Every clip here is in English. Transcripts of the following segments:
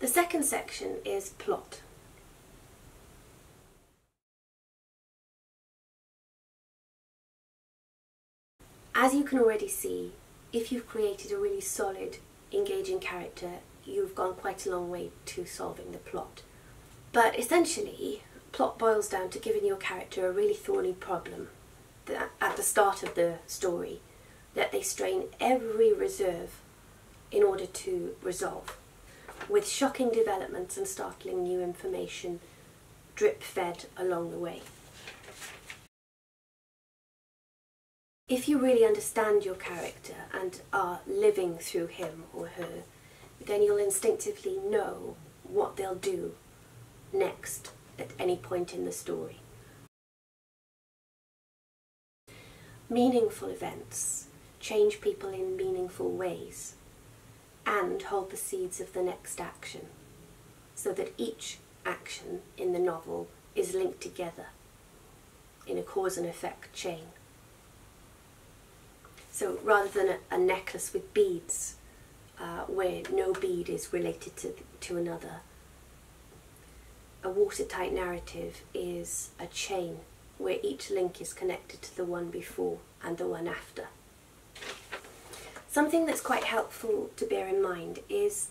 The second section is plot. As you can already see, if you've created a really solid, engaging character, you've gone quite a long way to solving the plot. But essentially, plot boils down to giving your character a really thorny problem at the start of the story that they strain every reserve in order to resolve, with shocking developments and startling new information drip-fed along the way. If you really understand your character and are living through him or her, then you'll instinctively know what they'll do next at any point in the story. Meaningful events change people in meaningful ways and hold the seeds of the next action, so that each action in the novel is linked together in a cause and effect chain. So rather than a necklace with beads, where no bead is related to another, a watertight narrative is a chain where each link is connected to the one before and the one after. Something that's quite helpful to bear in mind is,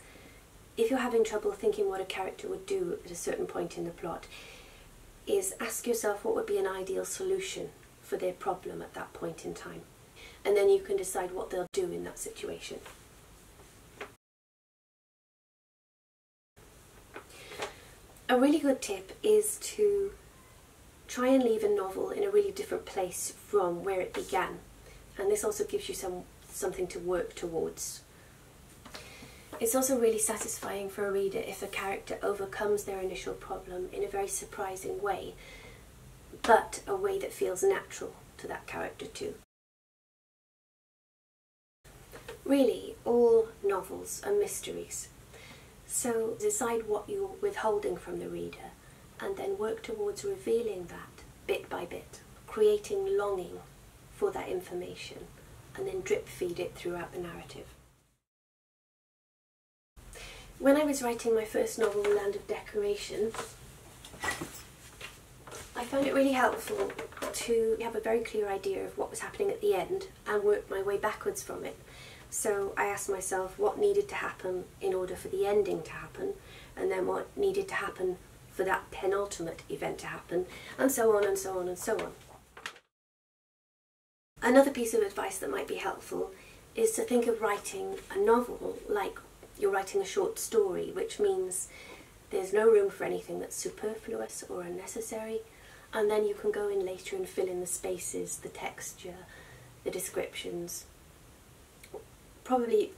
if you're having trouble thinking what a character would do at a certain point in the plot, is ask yourself what would be an ideal solution for their problem at that point in time. And then you can decide what they'll do in that situation. A really good tip is to try and leave a novel in a really different place from where it began. And this also gives you something to work towards. It's also really satisfying for a reader if a character overcomes their initial problem in a very surprising way, but a way that feels natural to that character too. Really, all novels are mysteries, so decide what you're withholding from the reader and then work towards revealing that bit by bit, creating longing for that information, and then drip feed it throughout the narrative. When I was writing my first novel, The Land of Decoration, I found it really helpful to have a very clear idea of what was happening at the end and work my way backwards from it. So I asked myself what needed to happen in order for the ending to happen, and then what needed to happen for that penultimate event to happen, and so on and so on and so on. Another piece of advice that might be helpful is to think of writing a novel like you're writing a short story, which means there's no room for anything that's superfluous or unnecessary, and then you can go in later and fill in the spaces, the texture, the descriptions, probably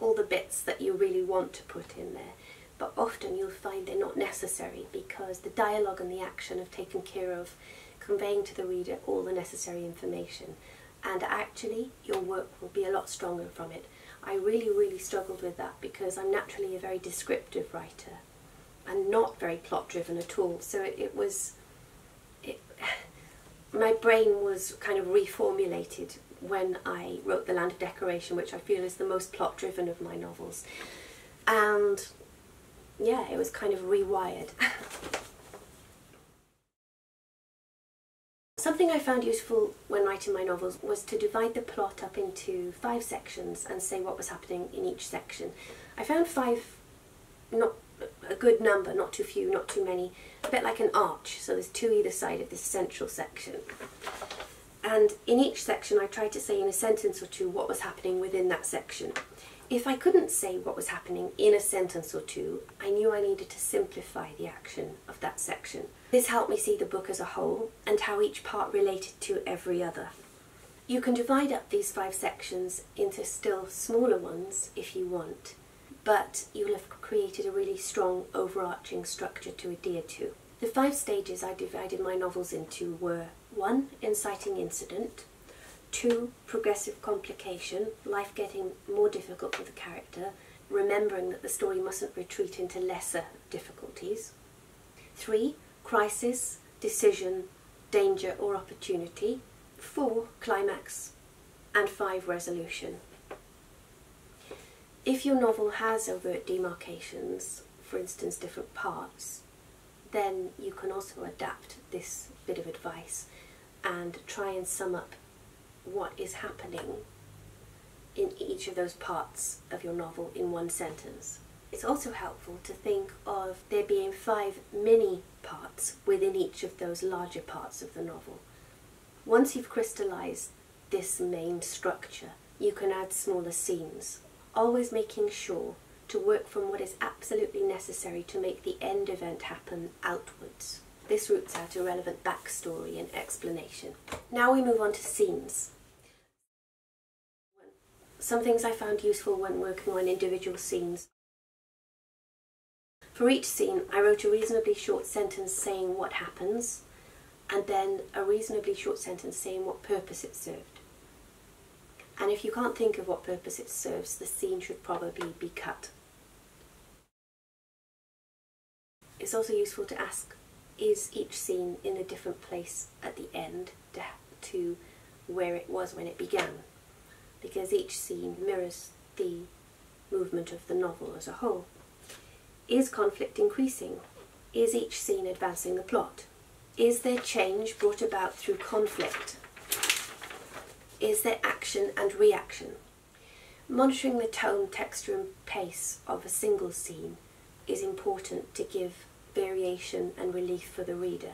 all the bits that you really want to put in there, but often you'll find they're not necessary because the dialogue and the action have taken care of conveying to the reader all the necessary information. And actually, your work will be a lot stronger from it. I really, really struggled with that because I'm naturally a very descriptive writer and not very plot-driven at all. So my brain was kind of reformulated when I wrote The Land of Decoration, which I feel is the most plot-driven of my novels. And yeah, it was kind of rewired. Something I found useful when writing my novels was to divide the plot up into 5 sections and say what was happening in each section. I found 5 not a good number, not too few, not too many, a bit like an arch, so there's 2 either side of this central section. And in each section I tried to say in a sentence or two what was happening within that section. If I couldn't say what was happening in a sentence or two, I knew I needed to simplify the action of that section. This helped me see the book as a whole and how each part related to every other. You can divide up these 5 sections into still smaller ones if you want, but you'll have created a really strong overarching structure to adhere to. The 5 stages I divided my novels into were 1. Inciting incident, 2. Progressive complication, life getting more difficult for the character, remembering that the story mustn't retreat into lesser difficulties, 3. Crisis, decision, danger or opportunity, 4. Climax, and 5. Resolution. If your novel has overt demarcations, for instance, different parts, then you can also adapt this bit of advice and try and sum up what is happening in each of those parts of your novel in one sentence. It's also helpful to think of there being 5 mini parts within each of those larger parts of the novel. Once you've crystallised this main structure, you can add smaller scenes, always making sure to work from what is absolutely necessary to make the end event happen outwards. This roots out a relevant backstory and explanation. Now we move on to scenes. Some things I found useful when working on individual scenes. For each scene, I wrote a reasonably short sentence saying what happens, and then a reasonably short sentence saying what purpose it served. And if you can't think of what purpose it serves, the scene should probably be cut. It's also useful to ask, is each scene in a different place at the end to where it was when it began? Because each scene mirrors the movement of the novel as a whole. Is conflict increasing? Is each scene advancing the plot? Is there change brought about through conflict? Is there action and reaction? Monitoring the tone, texture and pace of a single scene is important to give variation and relief for the reader,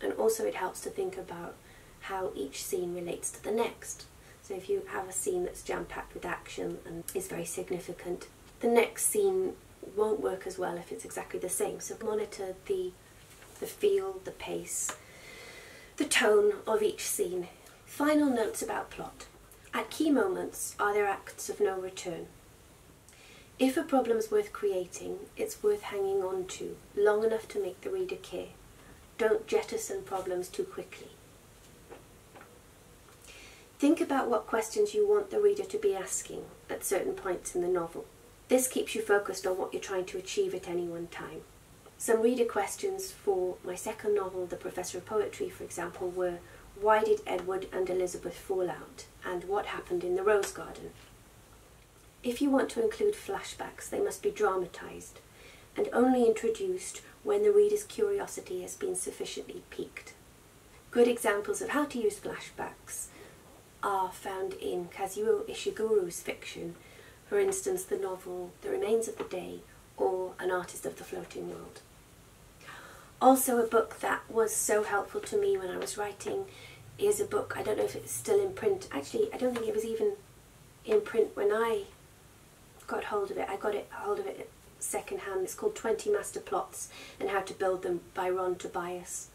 and also it helps to think about how each scene relates to the next. So if you have a scene that's jam-packed with action and is very significant, the next scene won't work as well if it's exactly the same. So monitor the feel, the pace, the tone of each scene. Final notes about plot. At key moments, are there acts of no return? If a problem's worth creating, it's worth hanging on to long enough to make the reader care. Don't jettison problems too quickly. Think about what questions you want the reader to be asking at certain points in the novel. This keeps you focused on what you're trying to achieve at any one time. Some reader questions for my second novel, The Professor of Poetry, for example, were, why did Edward and Elizabeth fall out, and what happened in the Rose Garden? If you want to include flashbacks, they must be dramatised, and only introduced when the reader's curiosity has been sufficiently piqued. Good examples of how to use flashbacks are found in Kazuo Ishiguro's fiction, for instance the novel The Remains of the Day or An Artist of the Floating World. Also, a book that was so helpful to me when I was writing is a book, I don't know if it's still in print, actually I don't think it was even in print when I got hold of it. I got hold of it second hand. It's called 20 Master Plots and How to Build Them by Ronald B. Tobias.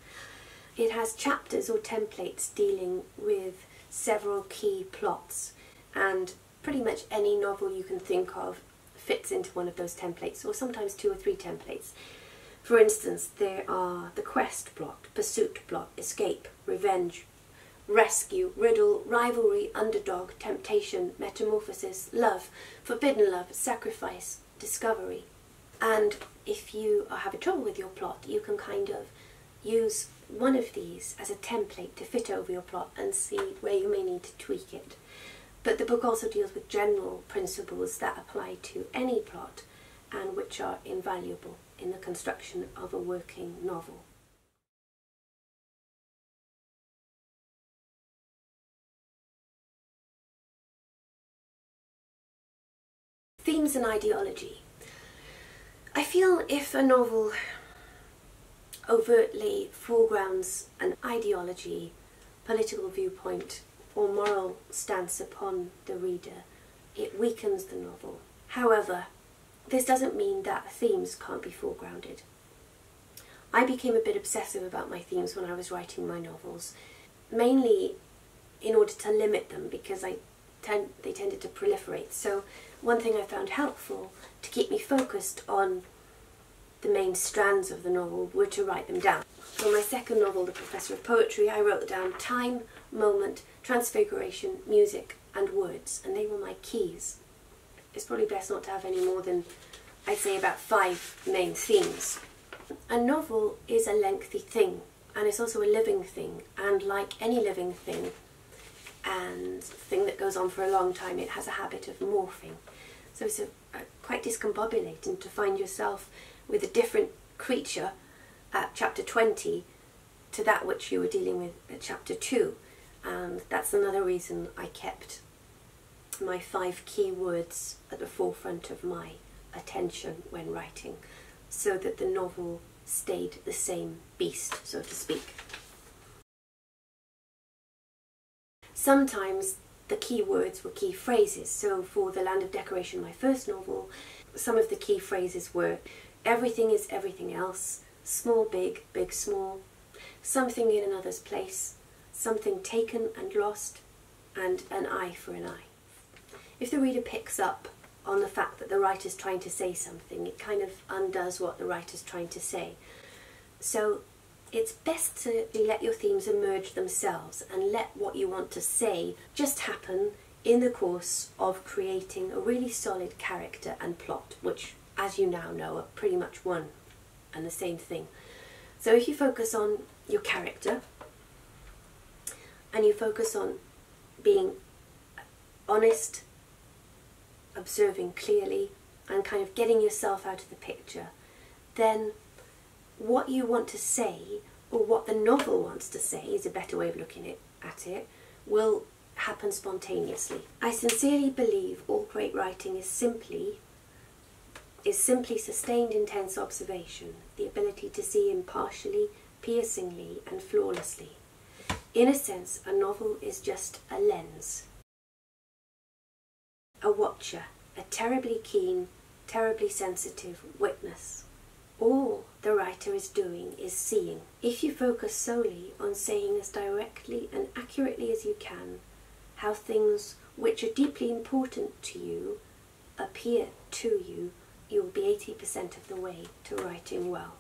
It has chapters or templates dealing with several key plots, and pretty much any novel you can think of fits into one of those templates, or sometimes 2 or 3 templates. For instance, there are the quest plot, pursuit plot, escape, revenge, rescue, riddle, rivalry, underdog, temptation, metamorphosis, love, forbidden love, sacrifice, discovery. And if you are having trouble with your plot, you can kind of use one of these as a template to fit over your plot and see where you may need to tweak it. But the book also deals with general principles that apply to any plot and which are invaluable in the construction of a working novel. Themes and ideology. I feel if a novel overtly foregrounds an ideology, political viewpoint, or moral stance upon the reader, it weakens the novel. However, this doesn't mean that themes can't be foregrounded. I became a bit obsessive about my themes when I was writing my novels, mainly in order to limit them because they tended to proliferate. So one thing I found helpful to keep me focused on the main strands of the novel were to write them down. For my second novel, The Professor of Poetry, I wrote down time, moment, transfiguration, music and words, and they were my keys. It's probably best not to have any more than, I'd say, about 5 main themes. A novel is a lengthy thing, and it's also a living thing, and like any living thing and thing that goes on for a long time, it has a habit of morphing. So it's a quite discombobulating to find yourself with a different creature at chapter 20 to that which you were dealing with at chapter 2. And that's another reason I kept my 5 key words at the forefront of my attention when writing, so that the novel stayed the same beast, so to speak. Sometimes the key words were key phrases. So for The Land of Decoration, my first novel, some of the key phrases were everything is everything else, small big, big small, something in another's place, something taken and lost, and an eye for an eye. If the reader picks up on the fact that the writer's trying to say something, it kind of undoes what the writer's trying to say. So it's best to let your themes emerge themselves and let what you want to say just happen in the course of creating a really solid character and plot, which, as you now know, are pretty much one and the same thing. So if you focus on your character and you focus on being honest, observing clearly, and kind of getting yourself out of the picture, then what you want to say, or what the novel wants to say is a better way of looking at it, will happen spontaneously. I sincerely believe all great writing is simply sustained intense observation, the ability to see impartially, piercingly and flawlessly. In a sense, a novel is just a lens. A watcher, a terribly keen, terribly sensitive witness. All the writer is doing is seeing. If you focus solely on saying as directly and accurately as you can how things which are deeply important to you appear to you, you'll be 80% of the way to writing well.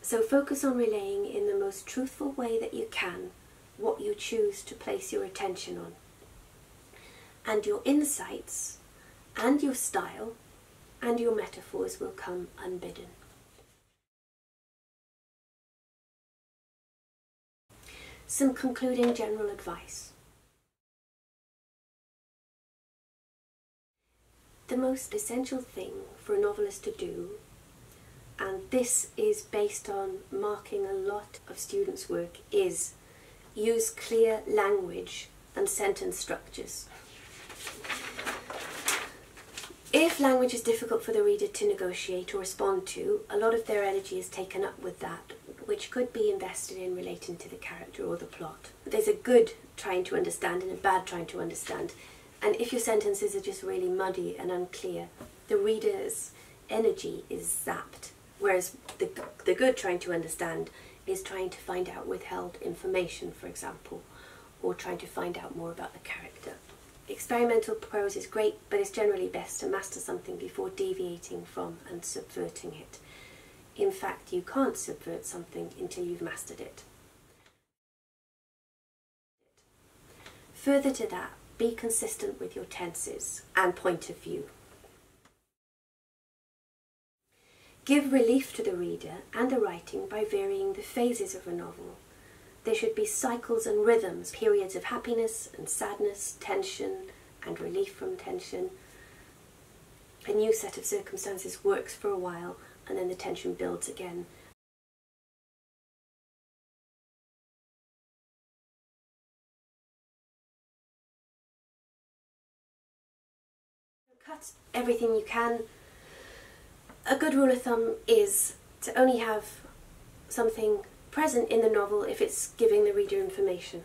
So focus on relaying in the most truthful way that you can what you choose to place your attention on. And your insights, and your style, and your metaphors will come unbidden. Some concluding general advice. The most essential thing for a novelist to do, and this is based on marking a lot of students' work, is use clear language and sentence structures. If language is difficult for the reader to negotiate or respond to, a lot of their energy is taken up with that, which could be invested in relating to the character or the plot. There's a good trying to understand and a bad trying to understand, and if your sentences are just really muddy and unclear, the reader's energy is zapped, whereas the good trying to understand is trying to find out withheld information, for example, or trying to find out more about the character. Experimental prose is great, but it's generally best to master something before deviating from and subverting it. In fact, you can't subvert something until you've mastered it. Further to that, be consistent with your tenses and point of view. Give relief to the reader and the writing by varying the phases of a novel. There should be cycles and rhythms, periods of happiness and sadness, tension and relief from tension. A new set of circumstances works for a while and then the tension builds again. Cut everything you can. A good rule of thumb is to only have something present in the novel if it's giving the reader information.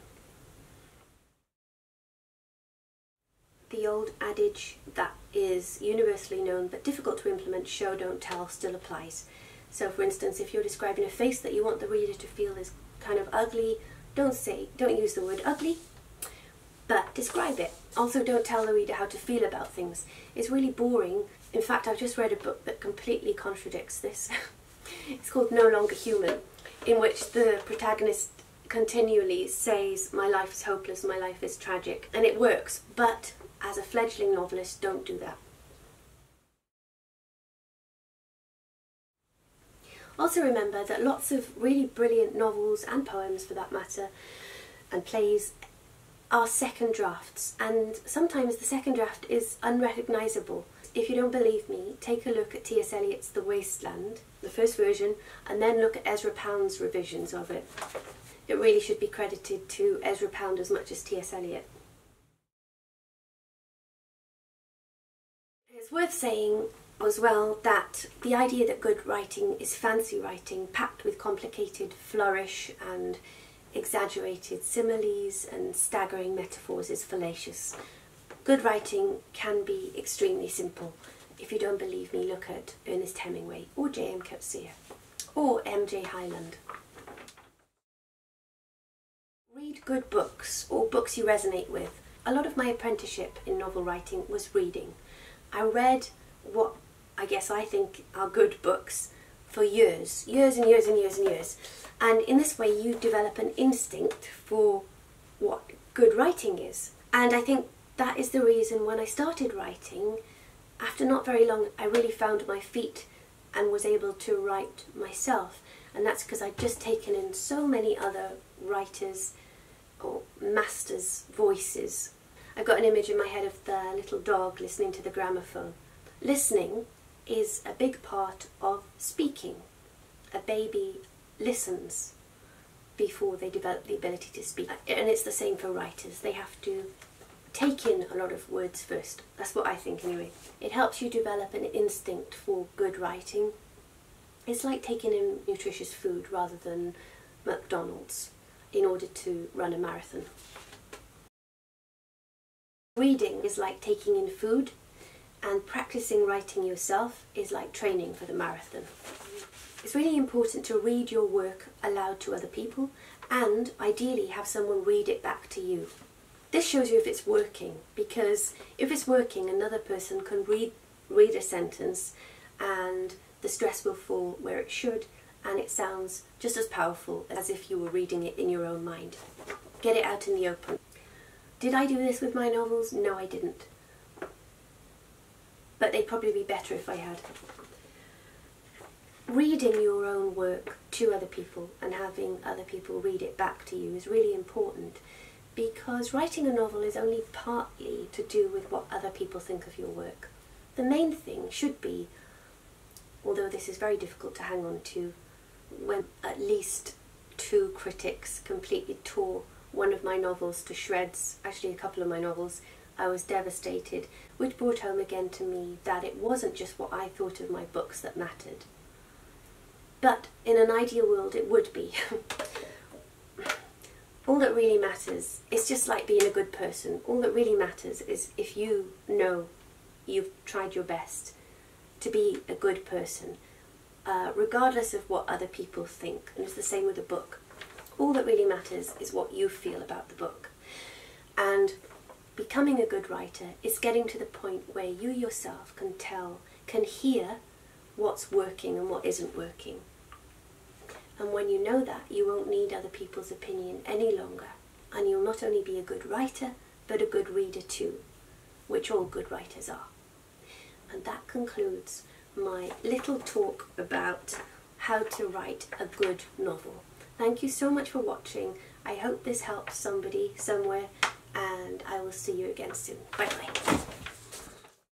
The old adage that is universally known but difficult to implement, show don't tell, still applies. So for instance, if you're describing a face that you want the reader to feel is kind of ugly, don't use the word ugly, but describe it. Also don't tell the reader how to feel about things. It's really boring. In fact, I've just read a book that completely contradicts this. It's called No Longer Human, in which the protagonist continually says, my life is hopeless, my life is tragic, and it works, but as a fledgling novelist, don't do that. Also remember that lots of really brilliant novels, and poems for that matter, and plays, are second drafts, and sometimes the second draft is unrecognisable. if you don't believe me, take a look at T.S. Eliot's The Waste Land, the first version, and then look at Ezra Pound's revisions of it. It really should be credited to Ezra Pound as much as T.S. Eliot. It's worth saying as well that the idea that good writing is fancy writing, packed with complicated flourish and exaggerated similes and staggering metaphors, is fallacious. Good writing can be extremely simple. If you don't believe me, look at Ernest Hemingway or J.M. Coetzee or M.J. Hyland. Read good books or books you resonate with. A lot of my apprenticeship in novel writing was reading. I read what I guess I think are good books for years, years. And in this way you develop an instinct for what good writing is. And I think that is the reason when I started writing, after not very long, I really found my feet and was able to write myself. And that's because I'd just taken in so many other writers' or masters' voices. I've got an image in my head of the little dog listening to the gramophone. Listening is a big part of speaking. A baby listens before they develop the ability to speak. And it's the same for writers. They have to take in a lot of words first. That's what I think anyway. It helps you develop an instinct for good writing. It's like taking in nutritious food rather than McDonald's in order to run a marathon. Reading is like taking in food, and practicing writing yourself is like training for the marathon. It's really important to read your work aloud to other people and ideally have someone read it back to you. This shows you if it's working, because if it's working, another person can read a sentence and the stress will fall where it should, and it sounds just as powerful as if you were reading it in your own mind. Get it out in the open. Did I do this with my novels? No, I didn't. But they'd probably be better if I had. Reading your own work to other people and having other people read it back to you is really important, because writing a novel is only partly to do with what other people think of your work. The main thing should be, although this is very difficult to hang on to, when at least two critics completely tore one of my novels to shreds, actually a couple of my novels, I was devastated, which brought home again to me that it wasn't just what I thought of my books that mattered. But in an ideal world it would be. All that really matters, it's just like being a good person, all that really matters is if you know you've tried your best to be a good person, regardless of what other people think. And it's the same with a book. All that really matters is what you feel about the book. And becoming a good writer is getting to the point where you yourself can tell, can hear what's working and what isn't working. And when you know that, you won't need other people's opinion any longer. And you'll not only be a good writer, but a good reader too, which all good writers are. And that concludes my little talk about how to write a good novel. Thank you so much for watching. I hope this helps somebody somewhere, and I will see you again soon. Bye bye.